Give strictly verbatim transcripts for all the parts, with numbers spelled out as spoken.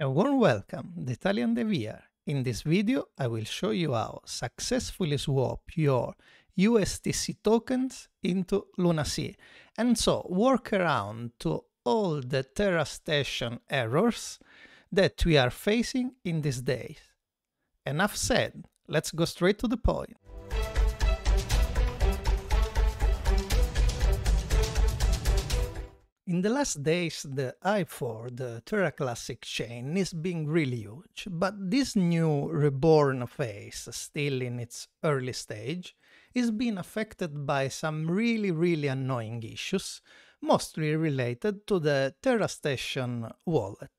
A warm welcome, the Italian DeVR. In this video, I will show you how successfully swap your U S T C tokens into Luna C, and so work around to all the TerraStation errors that we are facing in these days. Enough said, let's go straight to the point. In the last days, the i four, the Terra Classic chain, is being really huge, but this new reborn phase, still in its early stage, is being affected by some really, really annoying issues, mostly related to the TerraStation wallet.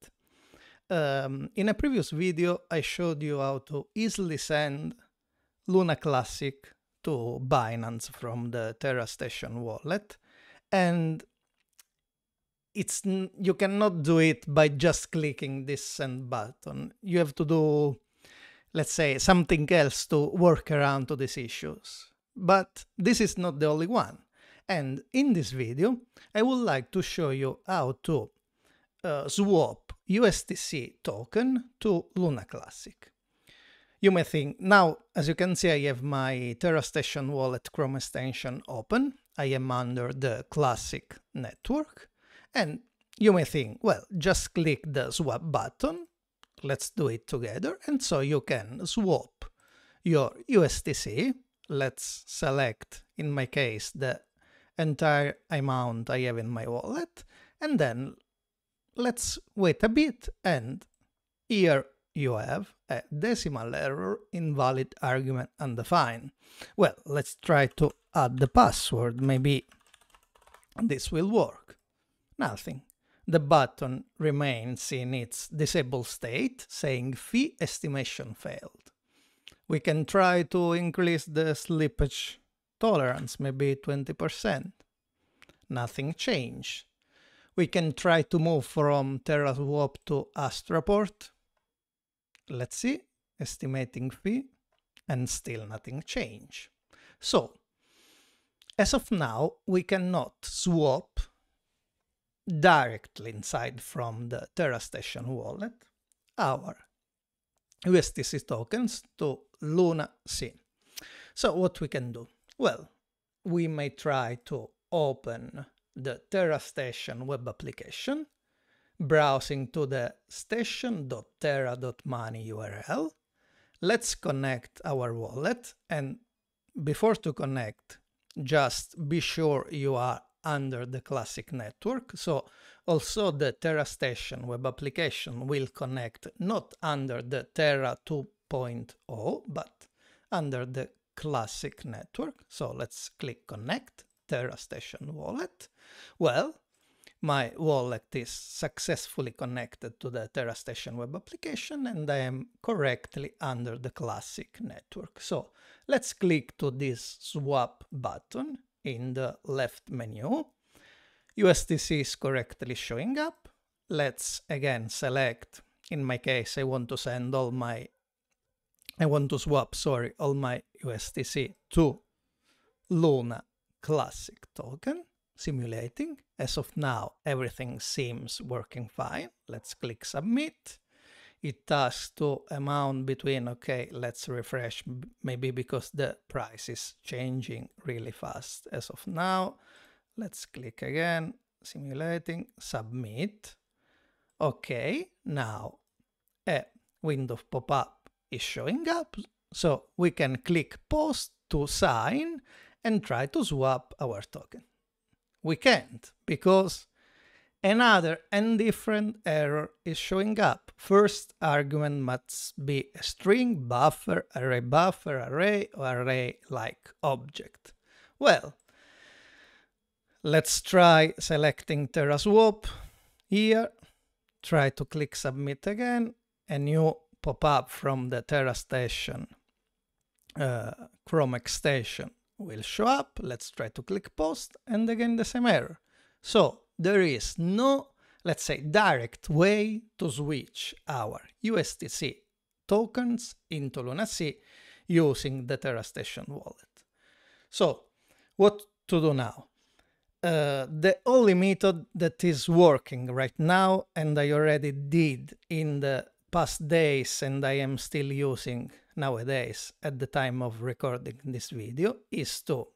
Um, in a previous video, I showed you how to easily send Luna Classic to Binance from the TerraStation wallet, and It's, you cannot do it by just clicking this send button. You have to do, let's say, something else to work around to these issues. But this is not the only one. And in this video, I would like to show you how to uh, swap U S T C token to Luna Classic. You may think, now, as you can see, I have my TerraStation wallet Chrome extension open. I am under the Classic network. And you may think, well, just click the swap button, let's do it together, and so you can swap your U S T C. Let's select, in my case, the entire amount I have in my wallet, and then let's wait a bit, and here you have a decimal error, invalid argument undefined. Well, let's try to add the password, maybe this will work. Nothing. The button remains in its disabled state, saying fee estimation failed. We can try to increase the slippage tolerance, maybe twenty percent. Nothing changed. We can try to move from TerraSwap to Astroport. Let's see, estimating fee, and still nothing changed. So, as of now, we cannot swap directly inside from the TerraStation wallet our U S T C tokens to Luna C. So what we can do? Well, we may try to open the TerraStation web application, browsing to the station dot terra dot money U R L. Let's connect our wallet, and before to connect, just be sure you are under the Classic network, so also the TerraStation web application will connect not under the Terra two point oh, but under the Classic network. So let's click Connect, TerraStation wallet. Well, my wallet is successfully connected to the TerraStation web application, and I am correctly under the Classic network. So let's click to this swap button in the left menu. U S T C is correctly showing up. Let's again select, in my case, I want to send all my, I want to swap, sorry, all my U S T C to Luna Classic token, simulating. As of now, everything seems working fine. Let's click Submit. It asks to amount between, okay, let's refresh, maybe because the price is changing really fast as of now. Let's click again, simulating, submit. Okay, now a window pop-up is showing up, so we can click post to sign and try to swap our token. We can't, because another and different error is showing up. First argument must be a string, buffer, array buffer, array, or array-like object. Well, let's try selecting TerraSwap here, try to click Submit again, a new pop-up from the TerraStation uh, Chrome extension will show up. Let's try to click Post, and again the same error. So, there is no, let's say, direct way to switch our U S T C tokens into Luna C using the TerraStation wallet. So, what to do now? uh, the only method that is working right now, and I already did in the past days and I am still using nowadays at the time of recording this video, is to,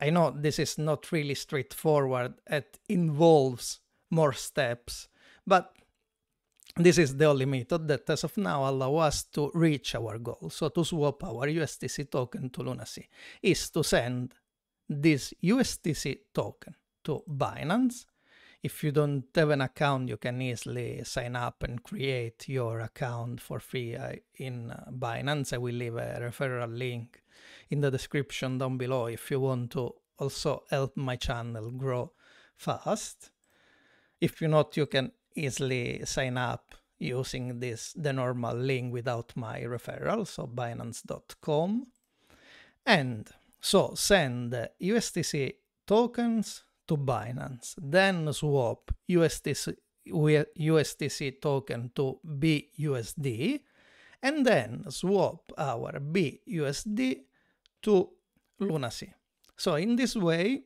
I know this is not really straightforward, it involves more steps, but this is the only method that as of now allows us to reach our goal. So to swap our U S T C token to Luna C is to send this U S T C token to Binance. If you don't have an account, you can easily sign up and create your account for free in Binance. I will leave a referral link in the description down below if you want to also help my channel grow fast. If you're not, you can easily sign up using this, the normal link without my referral, so binance dot com. And so send the U S T C tokens to Binance, then swap U S T C, U S T C token to B U S D, and then swap our B U S D to Luna C. So in this way,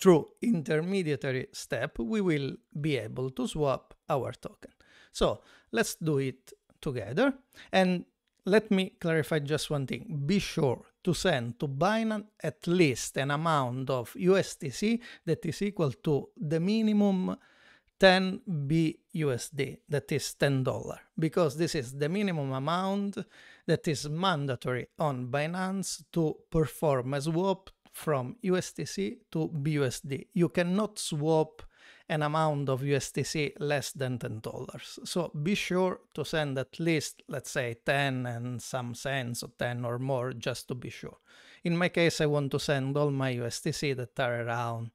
through intermediary step, we will be able to swap our token. So let's do it together. And let me clarify just one thing. Be sure to send to Binance at least an amount of U S T C that is equal to the minimum ten B U S D, that is ten dollars, because this is the minimum amount that is mandatory on Binance to perform a swap from U S T C to B U S D. You cannot swap an amount of U S T C less than ten dollars. So be sure to send at least, let's say, ten and some cents, or ten or more, just to be sure. In my case, I want to send all my U S T C that are around,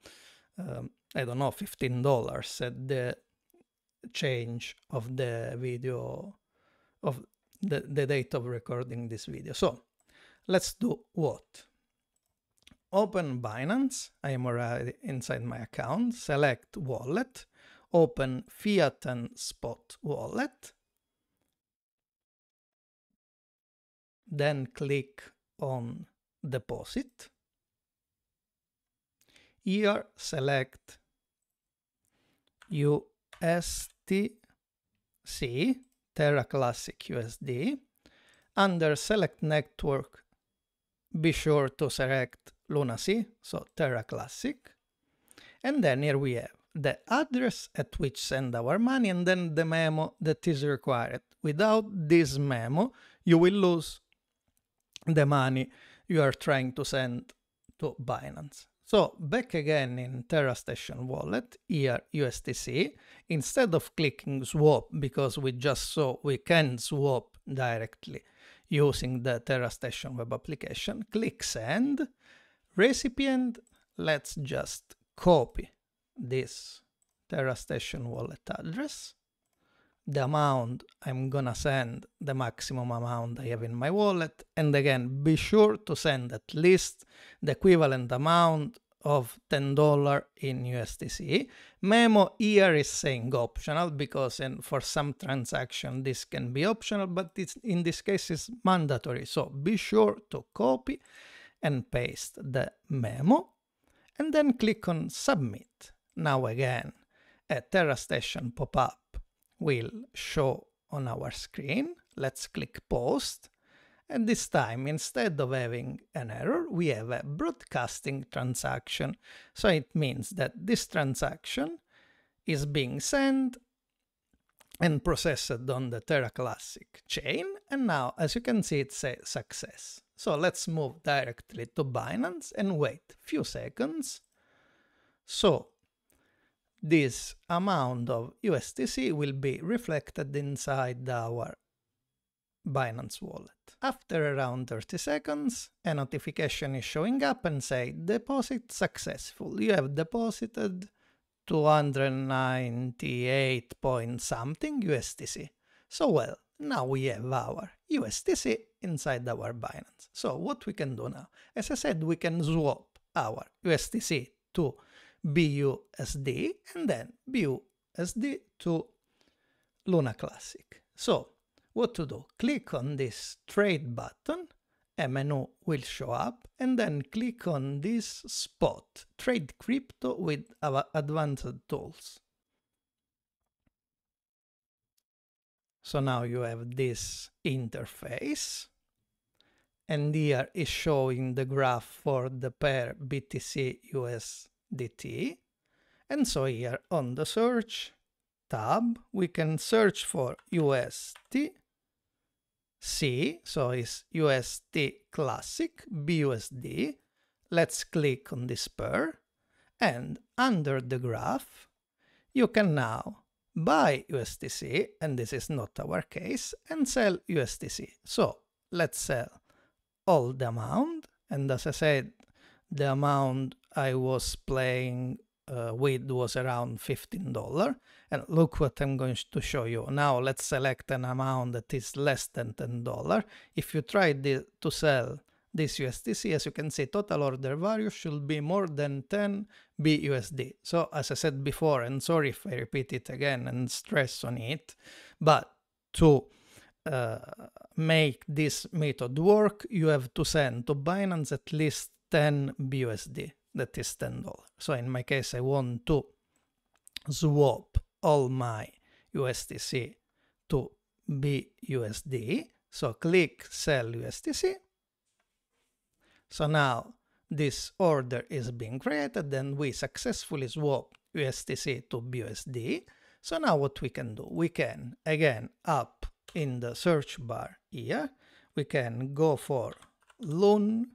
um, I don't know, fifteen dollars at the change of the video, of the, the date of recording this video. So let's do what? Open Binance. I am already inside my account. Select wallet. Open Fiat and Spot Wallet. Then click on Deposit. Here select U S T C, Terra Classic U S D. Under Select Network, be sure to select Luna C, so Terra Classic, and then here we have the address at which send our money and then the memo that is required. Without this memo, you will lose the money you are trying to send to Binance. So back again in TerraStation wallet, here U S T C, instead of clicking swap, because we just saw we can swap directly using the TerraStation web application, click send. Recipient, let's just copy this TerraStation wallet address. The amount I'm gonna send, the maximum amount I have in my wallet, and again, be sure to send at least the equivalent amount of ten dollars in U S T C. Memo here is saying optional, because in, for some transaction this can be optional, but it's, in this case it's mandatory, so be sure to copy and paste the memo and then click on submit. Now again, a TerraStation pop-up will show on our screen. Let's click post, and this time instead of having an error we have a broadcasting transaction, so it means that this transaction is being sent and processed on the Terra Classic chain, and now as you can see it's a success. So let's move directly to Binance and wait a few seconds. So this amount of U S T C will be reflected inside our Binance wallet. After around thirty seconds, a notification is showing up and say deposit successful. You have deposited two hundred ninety-eight point something U S T C. So well, now we have our U S T C inside our Binance. So what we can do now? As I said, we can swap our U S T C to B U S D and then B U S D to Luna Classic. So what to do? Click on this trade button menu will show up, and then click on this spot, Trade Crypto with Advanced Tools. So now you have this interface, and here is showing the graph for the pair B T C U S D T. And so here on the search tab, we can search for U S T C, so it's U S T Classic B U S D. Let's click on this pair, and under the graph, you can now buy U S T C, and this is not our case, and sell U S T C. So let's sell all the amount, and as I said, the amount I was playing uh, with was around fifteen dollars, and look what I'm going to show you. Now let's select an amount that is less than ten dollars. If you try the, to sell this U S T C, as you can see, total order value should be more than ten B U S D. So as I said before, and sorry if I repeat it again and stress on it, but to uh, make this method work, you have to send to Binance at least ten B U S D, that is ten dollars. So in my case, I want to swap all my U S T C to B U S D. So click Sell U S T C. So now this order is being created, and we successfully swap U S T C to B U S D. So now what we can do, we can again up in the search bar here, we can go for Luna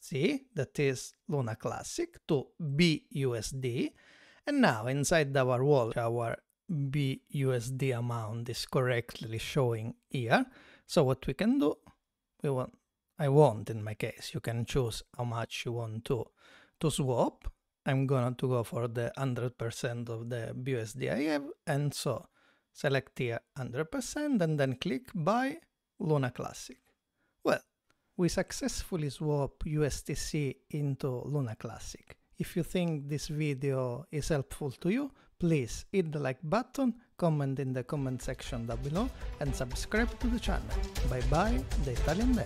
C, that is Luna Classic, to B U S D. And now inside our wallet, our B U S D amount is correctly showing here. So what we can do, we want I want, in my case, you can choose how much you want to, to swap. I'm going to go for the one hundred percent of the B U S D I have, and so select here one hundred percent, and then click Buy Luna Classic. Well, we successfully swap U S T C into Luna Classic. If you think this video is helpful to you, please hit the like button, comment in the comment section down below, and subscribe to the channel. Bye bye, the Italian bear.